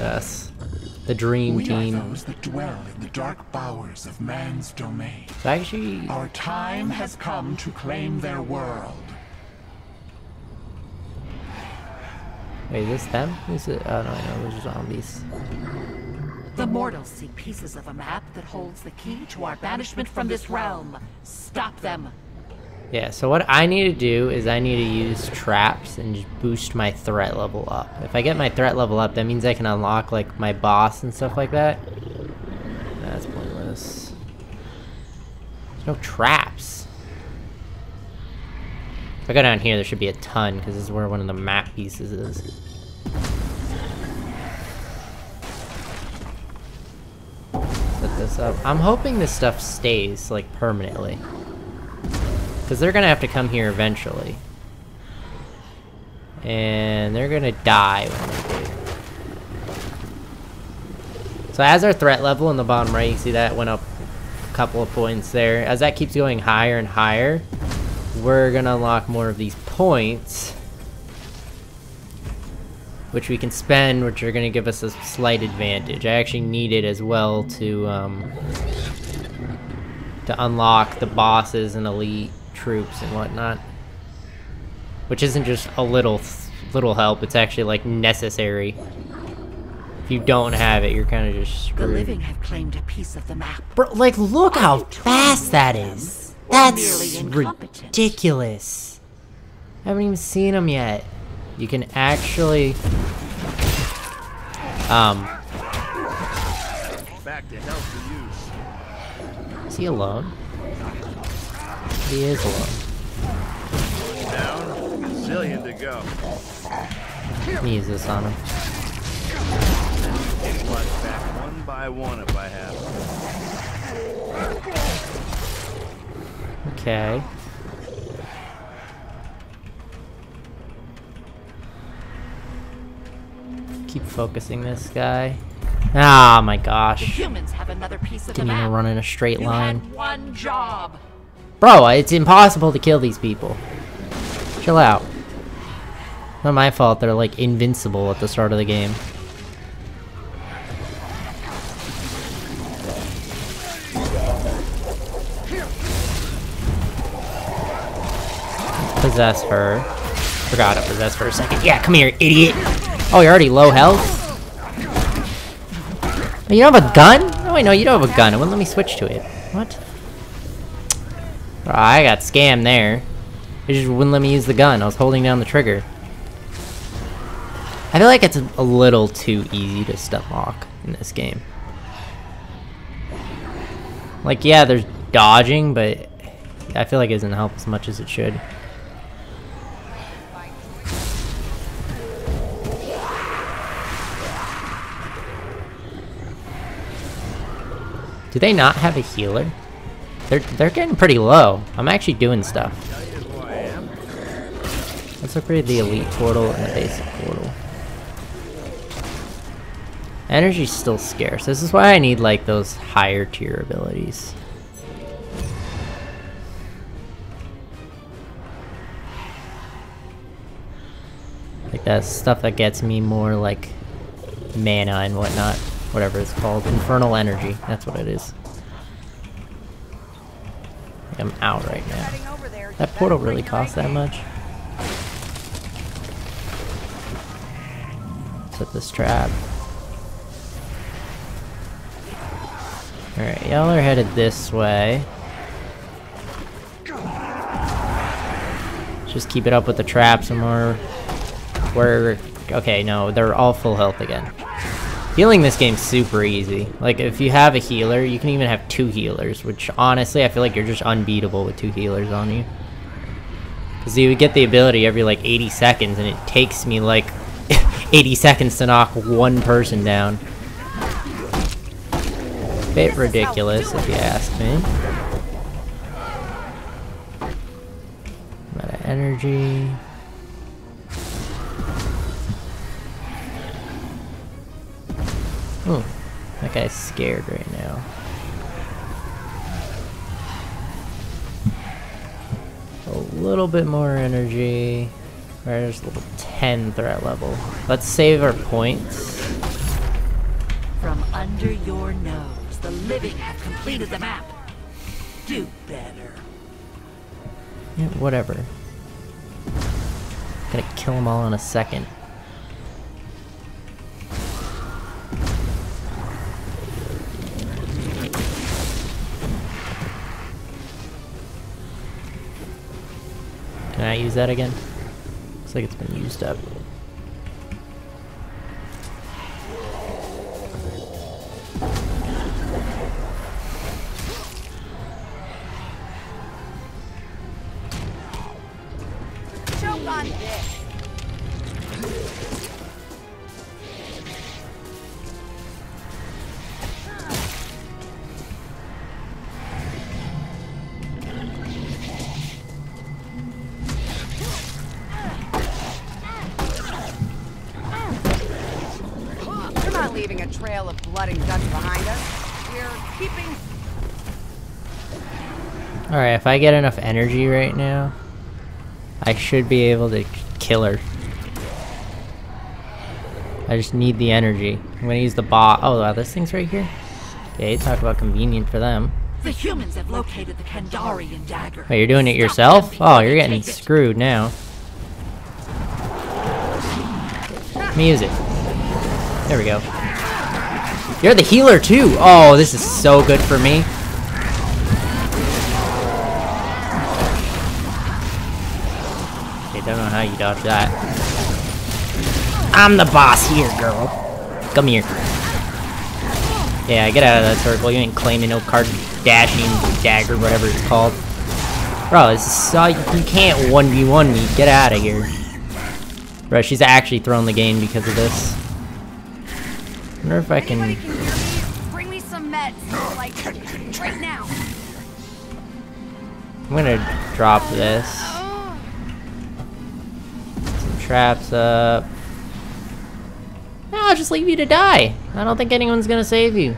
Yes. The dream team. We are those that dwell in the dark bowers of man's domain. Actually, our time has come to claim their world. Wait, is this them? Is it? Oh no, I know, those are zombies. The mortals see pieces of a map that holds the key to our banishment from this realm. Stop them. Yeah, so what I need to do is I need to use traps and just boost my threat level up. If I get my threat level up, that means I can unlock like my boss and stuff like that. That's pointless. There's no traps. If I go down here, there should be a ton, because this is where one of the map pieces is. Set this up. I'm hoping this stuff stays like permanently, because they're gonna have to come here eventually. And they're gonna die when they do. So as our threat level in the bottom right, you see that went up a couple of points there. As that keeps going higher and higher, we're gonna unlock more of these points, which we can spend, which are gonna give us a slight advantage. I actually need it as well to unlock the bosses and elite troops and whatnot, which isn't just a little help. It's actually like necessary. If you don't have it, you're kind of just screwed. The living have claimed a piece of the map. Bro, like, look how fast that is. That's ridiculous. I haven't even seen them yet. You can actually back to health to use. Is he alone? He is low. Down, a zillion to go. Let me use this on him. Get blood back one by one if I have. Okay. Keep focusing this guy. Ah, my gosh. The humans have another piece of the map. Didn't even run in a straight line. You had one job. Bro, it's impossible to kill these people. Chill out. Not my fault they're like invincible at the start of the game. Possess her. Forgot to possess for a second. Yeah, come here, idiot! Oh, you're already low health? You don't have a gun? Oh wait, no, you don't have a gun. It wouldn't let me switch to it. What? I got scammed there. It just wouldn't let me use the gun. I was holding down the trigger. I feel like it's a little too easy to stunlock in this game. Like, yeah, there's dodging, but I feel like it doesn't help as much as it should. Do they not have a healer? They're getting pretty low. I'm actually doing stuff. Let's upgrade the elite portal and the basic portal. Energy's still scarce. This is why I need like those higher tier abilities. Like that stuff that gets me more like mana and whatnot. Whatever it's called. Infernal energy. That's what it is. I'm out right now. That portal really costs that much. Set this trap. Alright, y'all are headed this way. Just keep it up with the traps and more. We're... okay, no, they're all full health again. Healing this game's super easy. Like, if you have a healer, you can even have two healers, which honestly, I feel like you're just unbeatable with two healers on you. Because you would get the ability every, like, 80 seconds, and it takes me, like, 80 seconds to knock one person down. Bit ridiculous, if you ask me. I'm out of energy. Ooh, that guy's scared right now. A little bit more energy. There's a little 10 threat level. Let's save our points. Under your nose, the living have completed the map. Do better. Yeah, whatever. Gonna kill them all in a second. Can I use that again? Looks like it's been used up. Leaving a trail of blood and guts behind us. We're keeping... Alright, if I get enough energy right now, I should be able to kill her. I just need the energy. I'm gonna use the bot. Oh, wow, this thing's right here? Okay, talk about convenient for them. The humans have located the Kandarian dagger. Wait, you're doing it yourself? Oh, you're getting screwed now. Music. There we go. You're the healer too! Oh, this is so good for me. Okay, don't know how you dodge that. I'm the boss here, girl. Come here. Yeah, get out of that circle. You ain't claiming no card dashing dagger, whatever it's called. Bro, this is so, you can't 1v1 me. Get out of here. Bro, she's actually thrown the game because of this. I wonder if I can... Bring me some meds, like, right now. I'm gonna drop this. Some traps up. No, I'll just leave you to die. I don't think anyone's gonna save you.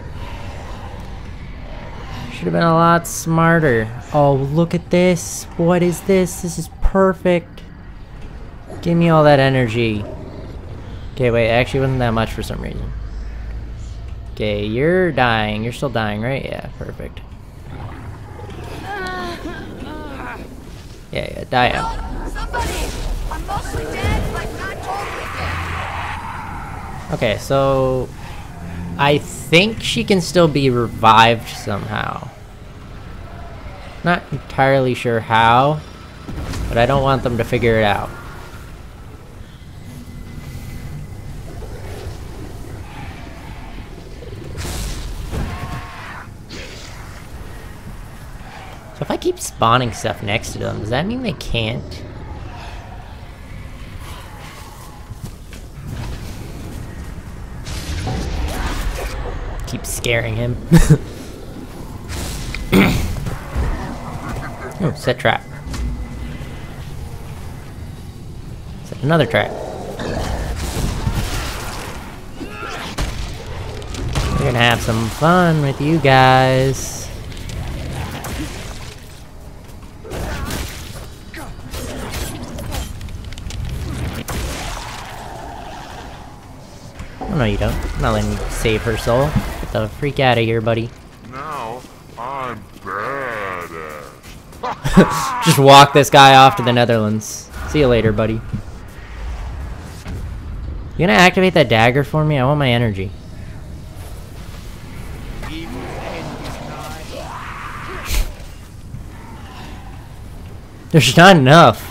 Should have been a lot smarter. Oh, look at this. What is this? This is perfect. Give me all that energy. Okay, wait, actually wasn't that much for some reason. Okay, you're dying. You're still dying, right? Yeah, perfect. Yeah, die out. Okay, so... I think she can still be revived somehow. Not entirely sure how, but I don't want them to figure it out. If I keep spawning stuff next to them, does that mean they can't? Keep scaring him. Oh, set trap. Set another trap. We're gonna have some fun with you guys. Oh, no, you don't. I'm not letting you save her soul. Get the freak out of here, buddy. Now I'm badass. Just walk this guy off to the Netherlands. See you later, buddy. You gonna activate that dagger for me? I want my energy. There's not enough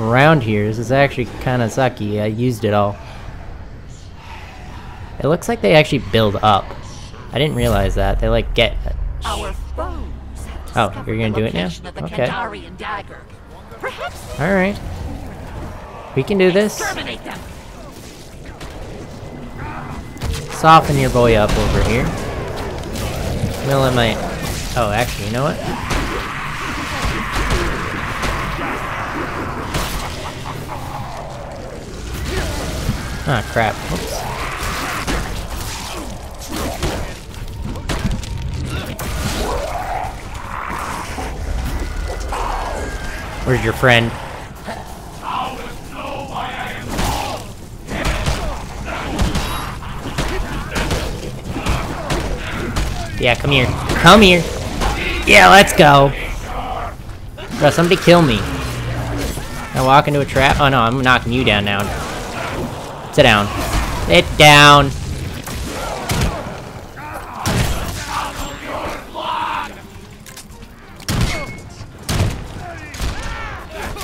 around here. This is actually kind of sucky. I used it all. It looks like they actually build up. I didn't realize that. They like get... Oh, you're gonna do it now? Okay. Alright. We can do this. Soften your boy up over here. I'm gonna let my... Oh, actually, you know what? Ah, oh, crap. Oops. Where's your friend? Yeah, come here. Come here. Yeah, let's go. Bro, somebody kill me. I walk into a trap. Oh no, I'm knocking you down now. Sit down. Sit down.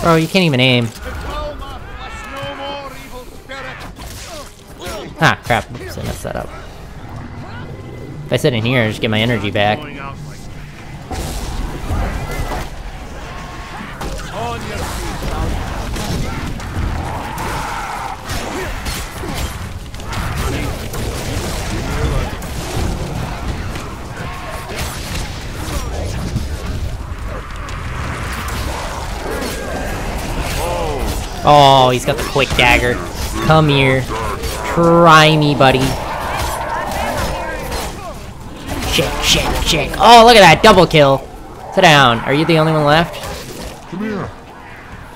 Bro, you can't even aim. Ah, crap. Oops, I messed that up. If I sit in here, I just get my energy back. Oh, he's got the quick dagger. Come here. Try me, buddy. Shit, shit, shit. Oh, look at that. Double kill. Sit down. Are you the only one left? Come here.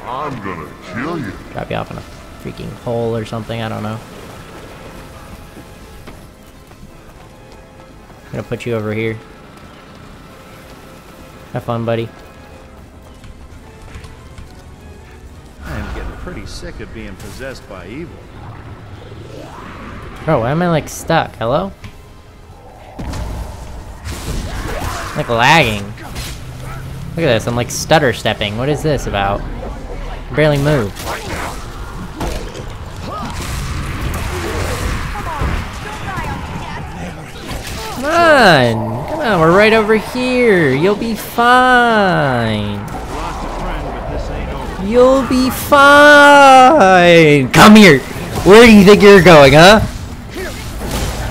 I'm gonna kill you. Drop you off in a freaking hole or something. I don't know. I'm gonna put you over here. Have fun, buddy. Pretty sick of being possessed by evil. Bro, why am I like stuck? Hello? Like lagging. Look at this, I'm like stutter stepping. What is this about? I barely move. Come on! Come on, we're right over here! You'll be fine! You'll be fine! Come here! Where do you think you're going, huh?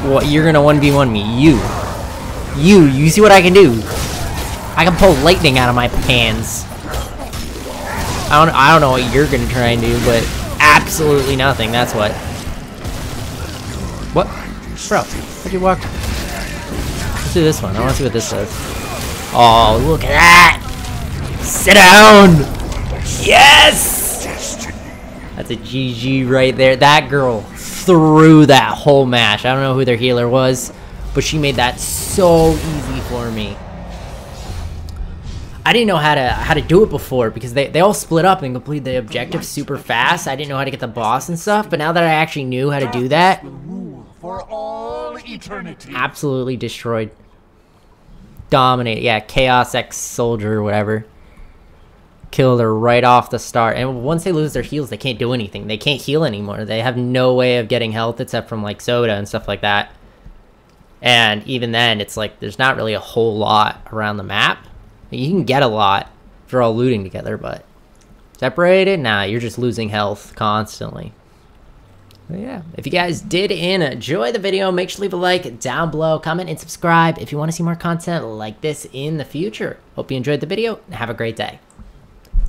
What, you're gonna 1v1 me. You see what I can do? I can pull lightning out of my pants. I don't know what you're gonna try and do, but absolutely nothing, that's what. What? Bro, where'd you walk? Let's do this one, I wanna see what this does. Oh, look at that! Sit down! Yes! That's a GG right there. That girl threw that whole match. I don't know who their healer was, but she made that so easy for me. I didn't know how to do it before because they all split up and completed the objective super fast. I didn't know how to get the boss and stuff, but now that I actually knew how to do that, for all eternity. Absolutely destroyed. Dominated. Yeah, Chaos X Soldier or whatever. Killed her right off the start, and once they lose their heals, they can't do anything. They can't heal anymore. They have no way of getting health except from like soda and stuff like that. And even then, it's like there's not really a whole lot around the map. You can get a lot if you're all looting together, but separated, nah, you're just losing health constantly. But yeah, if you guys did enjoy the video, make sure to leave a like down below, comment, and subscribe if you want to see more content like this in the future. Hope you enjoyed the video and have a great day.